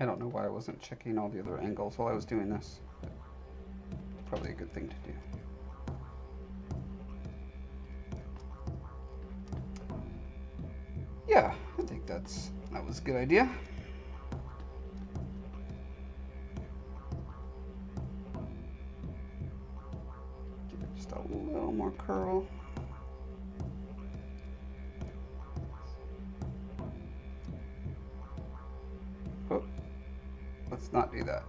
I don't know why I wasn't checking all the other angles while I was doing this. It's probably a good thing to do. that's that was a good idea. Give it just a little more curl. Oh, let's not do that.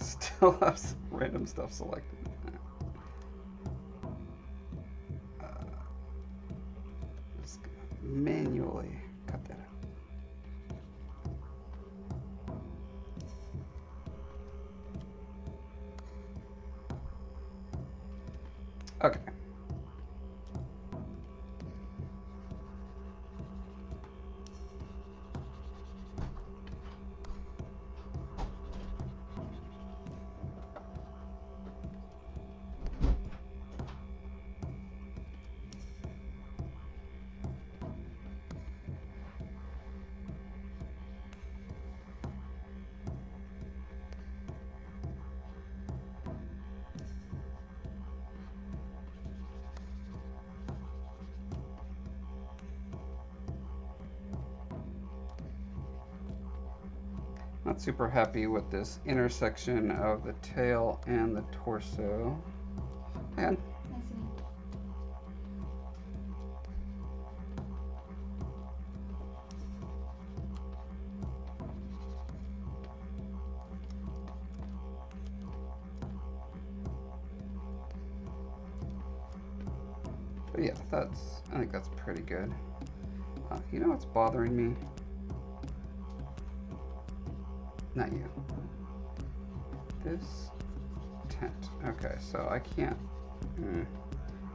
Still have some random stuff selected. Uh, just manually cut that out. Okay. Not super happy with this intersection of the tail and the torso. And but yeah, that's I think that's pretty good. Uh, you know what's bothering me? Not you. This tent. Okay, so I can't. Mm.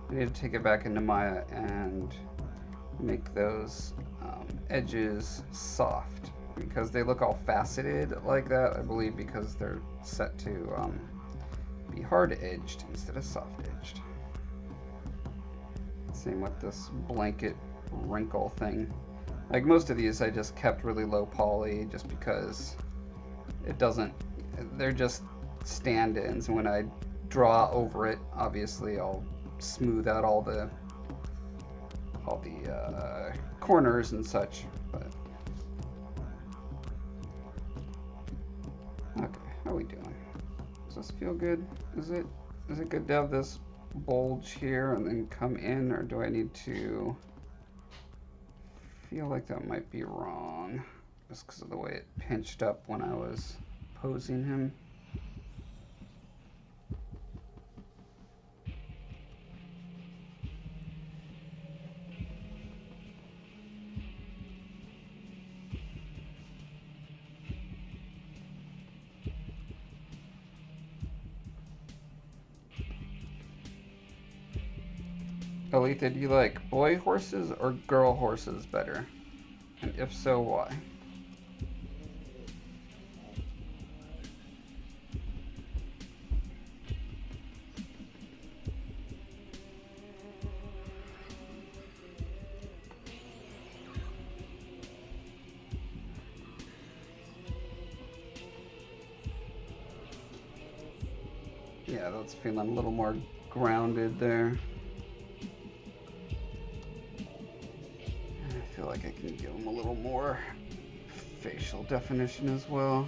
I need to take it back into Maya and make those um, edges soft, because they look all faceted like that, I believe, because they're set to um, be hard-edged instead of soft-edged. Same with this blanket wrinkle thing. Like most of these, I just kept really low poly just because it doesn't, they're just stand-ins. When I draw over it, obviously I'll smooth out all the all the uh, corners and such. But okay, how are we doing? Does this feel good? Is it is it good to have this bulge here and then come in, or do I need to feel like that might be wrong? Just because of the way it pinched up when I was posing him. Aletha, do you like boy horses or girl horses better? And if so, why? Yeah, that's feeling a little more grounded there. I feel like I can give him a little more facial definition as well.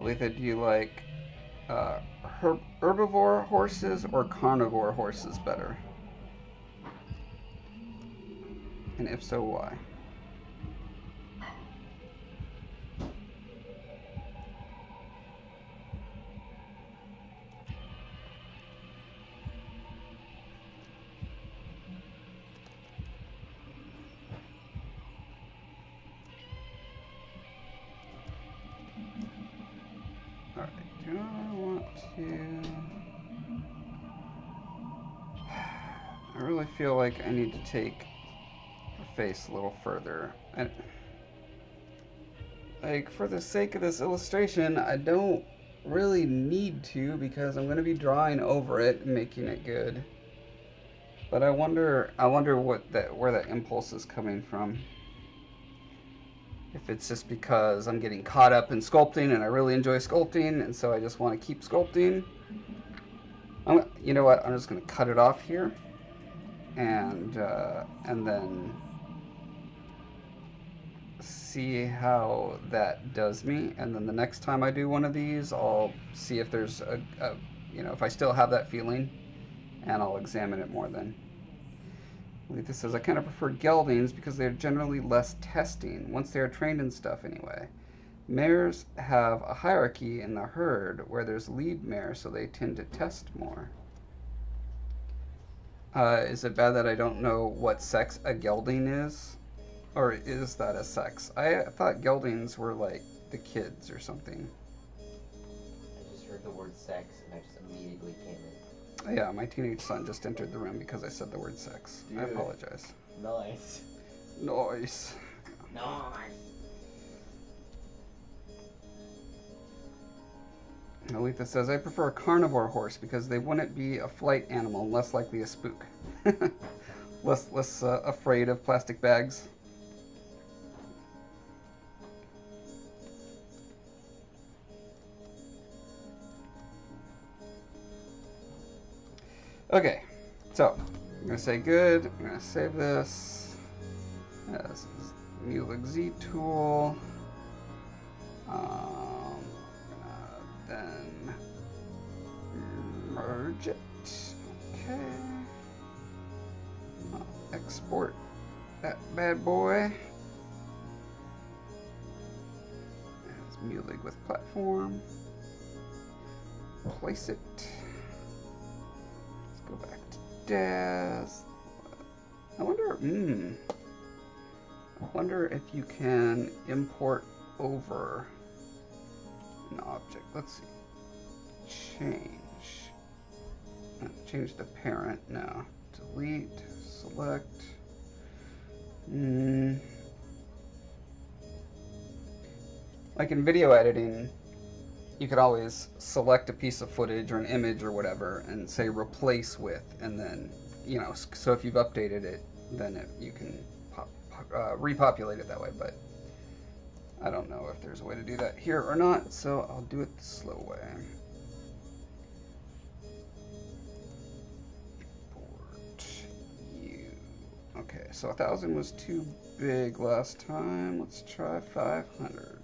Aletha, do you like uh, herb herbivore horses or carnivore horses better? And if so, why? to... I really feel like I need to take her face a little further. I, like, for the sake of this illustration, I don't really need to, because I'm going to be drawing over it and making it good. But I wonder, I wonder what that, where that impulse is coming from. If it's just because I'm getting caught up in sculpting and I really enjoy sculpting, and so I just want to keep sculpting. I'm, you know what? I'm just going to cut it off here, and uh, and then see how that does me. And then the next time I do one of these, I'll see if there's a, a you know, if I still have that feeling, and I'll examine it more then. This says, I kind of prefer geldings because they're generally less testing, once they are trained in stuff anyway. Mares have a hierarchy in the herd where there's lead mare, so they tend to test more. Uh, is it bad that I don't know what sex a gelding is? Or is that a sex? I thought geldings were like the kids or something. I just heard the word sex and I just immediately came in. Yeah, my teenage son just entered the room because I said the word sex. Dude. I apologize. Nice. Nice. Nice. Aletha says, I prefer a carnivore horse because they wouldn't be a flight animal, less likely a spook. less less uh, afraid of plastic bags. Okay, so I'm gonna say good. I'm gonna save this. Yeah, this is Mulig Z tool. Um, I'm gonna then merge it. Okay. I'll export that bad boy. That's Mulig with platform. Place it. Go back to D A Z. I wonder, hmm, I wonder if you can import over an object. Let's see. Change. Not change the parent now. Delete. Select. Hmm. Like in video editing, you could always select a piece of footage or an image or whatever and say replace with, and then, you know, so if you've updated it, then it, you can pop, uh, repopulate it that way. But I don't know if there's a way to do that here or not, so I'll do it the slow way. Import U. Okay, so one thousand was too big last time. Let's try five hundred.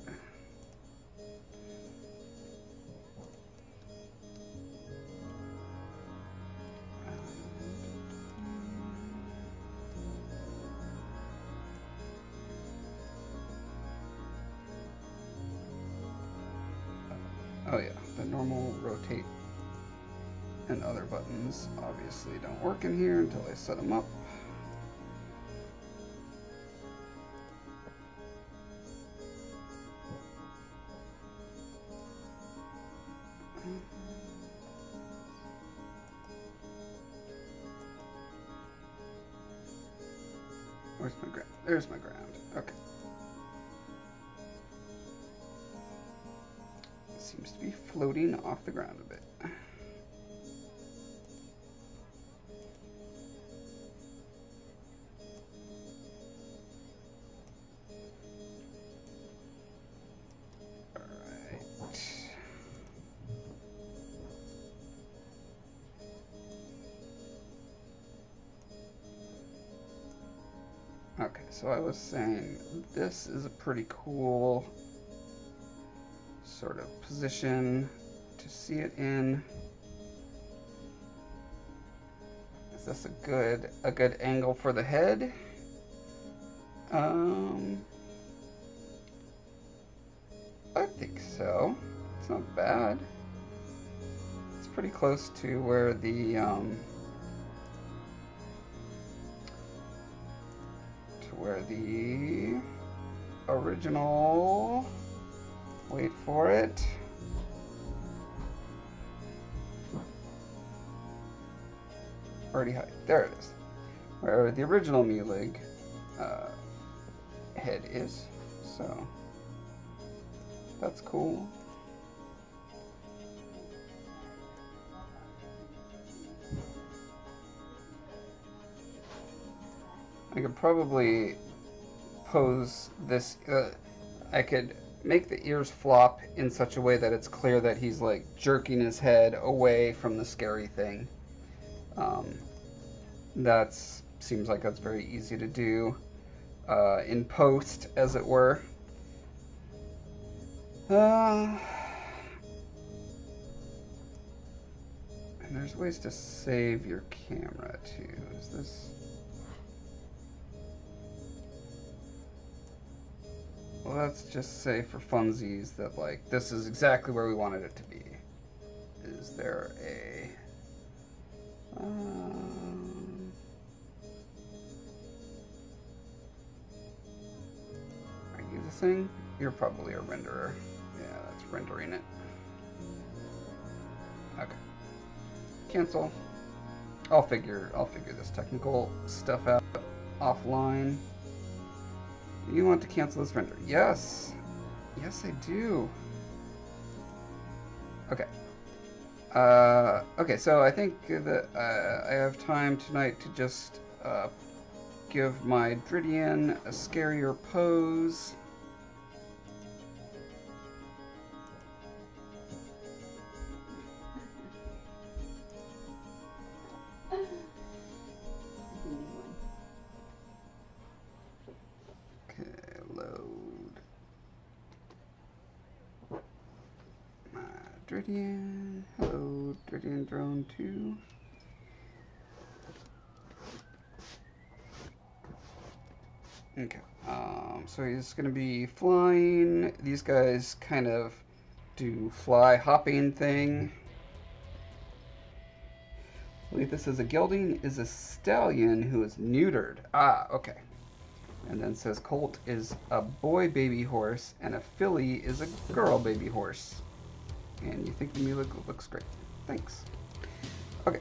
Oh yeah, the normal rotate and other buttons obviously don't work in here until I set them up. Where's my ground? There's my ground. Okay. Seems to be floating off the ground a bit. All right. Okay, so I was saying this is a pretty cool sort of position to see it in. Is this a good a good angle for the head? Um, I think so. It's not bad. It's pretty close to where the um, to where the original. Wait for it. already hide. There it is. Where the original Mulig uh, head is. So that's cool. I could probably pose this, uh, I could make the ears flop in such a way that it's clear that he's like jerking his head away from the scary thing. Um, that seems like that's very easy to do uh, in post, as it were. Uh, and there's ways to save your camera too. Is this... Let's just say for funsies that, like, this is exactly where we wanted it to be. Is there a... Um, are you the thing? You're probably a renderer. Yeah, that's rendering it. Okay. Cancel. I'll figure, I'll figure this technical stuff out offline. You want to cancel this render? Yes! Yes, I do! Okay. Uh, okay, so I think that uh, I have time tonight to just uh, give my Driddyon a scarier pose. Driddyon, hello, Driddyon drone two. Okay, um, so he's going to be flying. These guys kind of do fly hopping thing. I believe this is a gelding is a stallion who is neutered. Ah, okay. And then says colt is a boy baby horse and a filly is a girl baby horse. And you think the Mulig looks great. Thanks. Okay.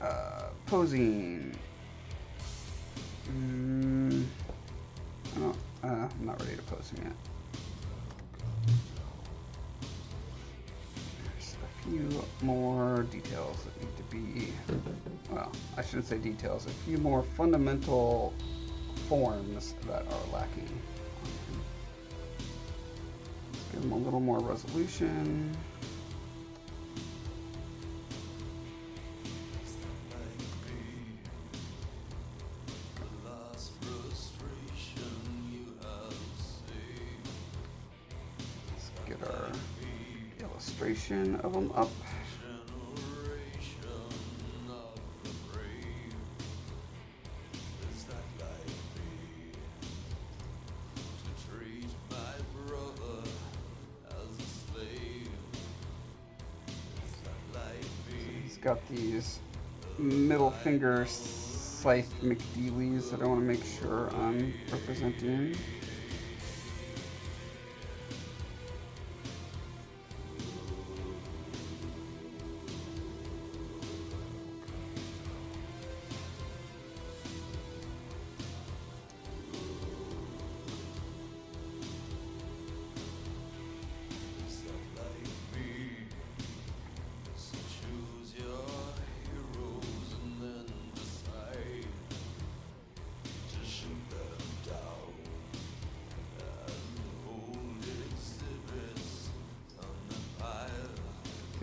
Uh, posing. Mm, I don't, uh, I'm not ready to pose him yet. There's a few more details that need to be... Well, I shouldn't say details. A few more fundamental forms that are lacking. Give them a little more resolution. Let's get our illustration of them up. Got these middle finger scythe McDealies that I want to make sure I'm representing.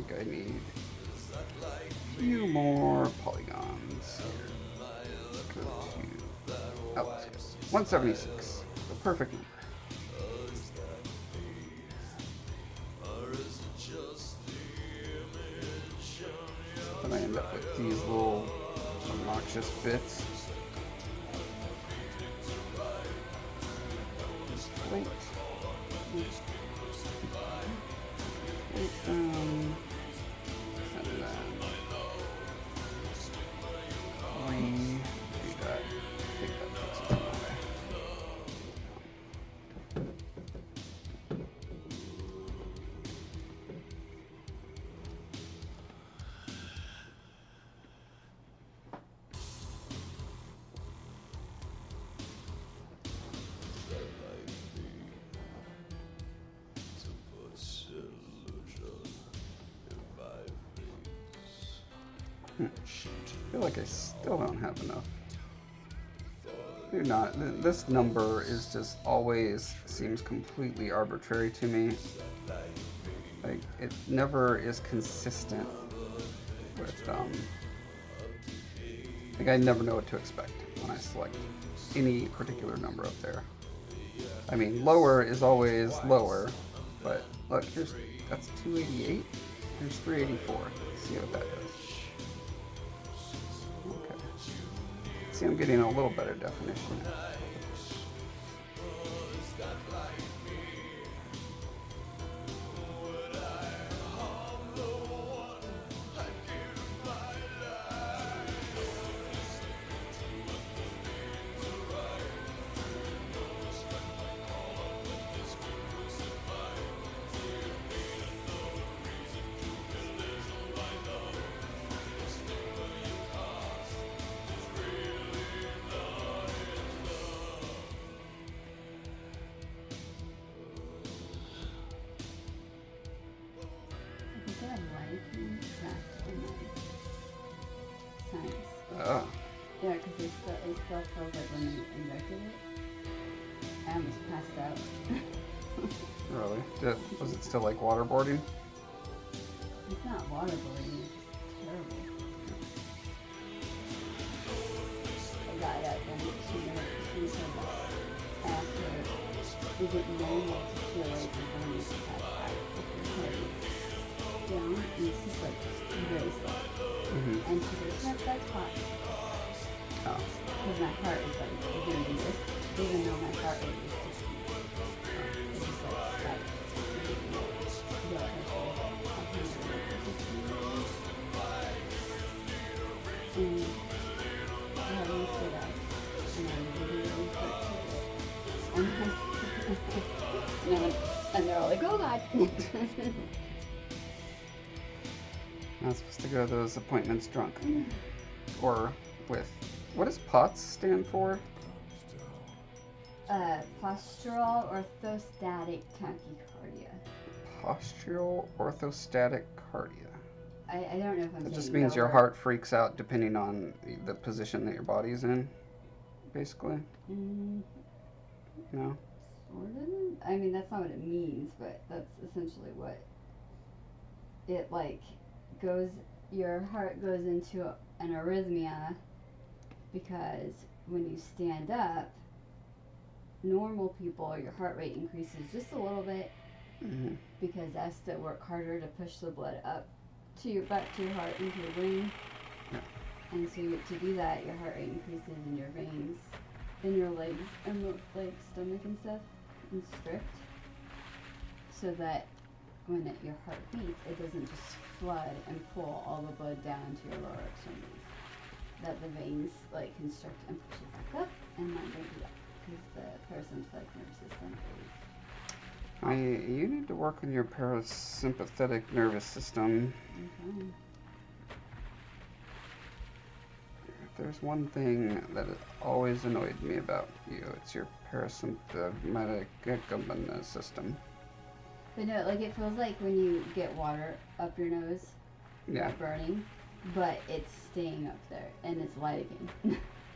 I need a few more polygons here. Let's go to, oh, let's go. one seventy-six, the perfect number. Then I end up with these little obnoxious bits. Wait. Wait, um... Hmm. I feel like I still don't have enough. Do not. This number is just always seems completely arbitrary to me. Like, it never is consistent with, um... like, I never know what to expect when I select any particular number up there. I mean, lower is always lower, but look, here's, that's two eighty-eight, here's three eighty-four. Let's see what that does. Okay. See, I'm getting a little better definition. To like waterboarding? It's not waterboarding, it's just terrible. I got up and she said that after is it normal to feel like you're going to have five down and she's like very slow. And she goes, that's that's hot. Oh. Because my heart is like, you're gonna do this, even though my heart rate is just it's just like like and having stood up and I'm really, really hurt. And they're all like, oh God. Not supposed to go to those appointments drunk. Or with. What does POTS stand for? Uh, postural orthostatic tachycardia. Postural orthostatic cardia. I, I don't know if I'm It just means your word. Heart freaks out depending on the position that your body's in, basically. Mm, no? Sort of? I mean, that's not what it means, but that's essentially what it, like, goes, your heart goes into an arrhythmia because when you stand up, normal people, your heart rate increases just a little bit mm-hmm. because that's to work harder to push the blood up to your back to your heart into your brain, yeah. And so you, to do that, your heart rate increases in your veins, in your legs, and like stomach and stuff, and strict, so that when it, your heart beats, it doesn't just flood and pull all the blood down to your lower extremities. That the veins like constrict and push it back up, and not break it up because the parasympathetic nervous system is. I, you need to work on your parasympathetic nervous system. Okay. If there's one thing that has always annoyed me about you, it's your parasympathetic system. But no, like it feels like when you get water up your nose, yeah, burning, but it's staying up there and it's lidocaine.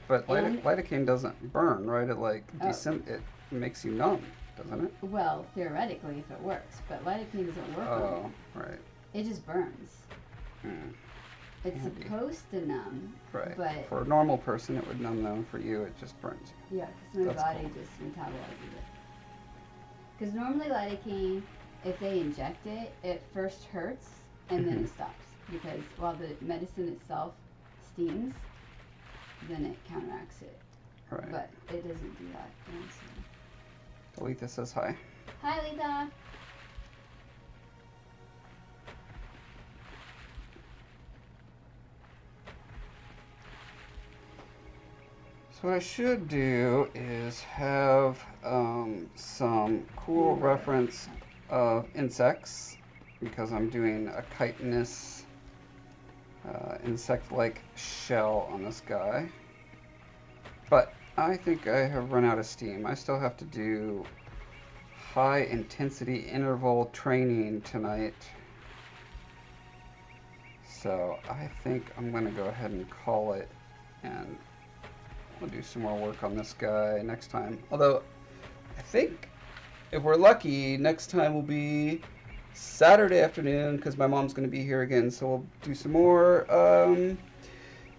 But lidoc lidocaine doesn't burn, right? It like oh. it makes you numb. Doesn't it? Well, theoretically, if it works, but lidocaine doesn't work oh, on it. Right. It just burns. Mm. It's Handy. supposed to numb, right? But for a normal person, it would numb them. For you, it just burns you. Yeah, because my That's body cool. just metabolizes it. Because normally lidocaine, if they inject it, it first hurts and then it stops. Because while the medicine itself stings, then it counteracts it. Right. But it doesn't do that. And so Letha says hi. Hi, Letha. So what I should do is have um, some cool mm-hmm. reference of insects because I'm doing a chitinous uh, insect-like shell on this guy. But I think I have run out of steam. I still have to do high intensity interval training tonight. So I think I'm going to go ahead and call it, and we'll do some more work on this guy next time. Although I think if we're lucky, next time will be Saturday afternoon, because my mom's going to be here again. So we'll do some more um,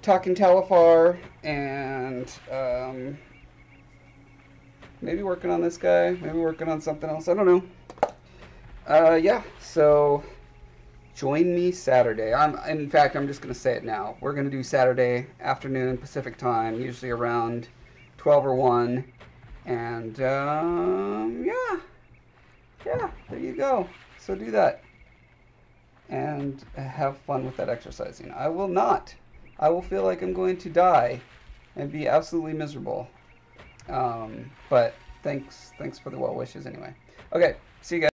talking Talifar, and um, maybe working on this guy, maybe working on something else. I don't know. Uh, yeah, so join me Saturday. I'm, in fact, I'm just going to say it now. We're going to do Saturday afternoon Pacific time, usually around twelve or one. And, um, yeah. Yeah, there you go. So do that. And have fun with that exercising. I will not. I will feel like I'm going to die and be absolutely miserable. Um, but thanks, thanks for the well wishes anyway. Okay, see you guys.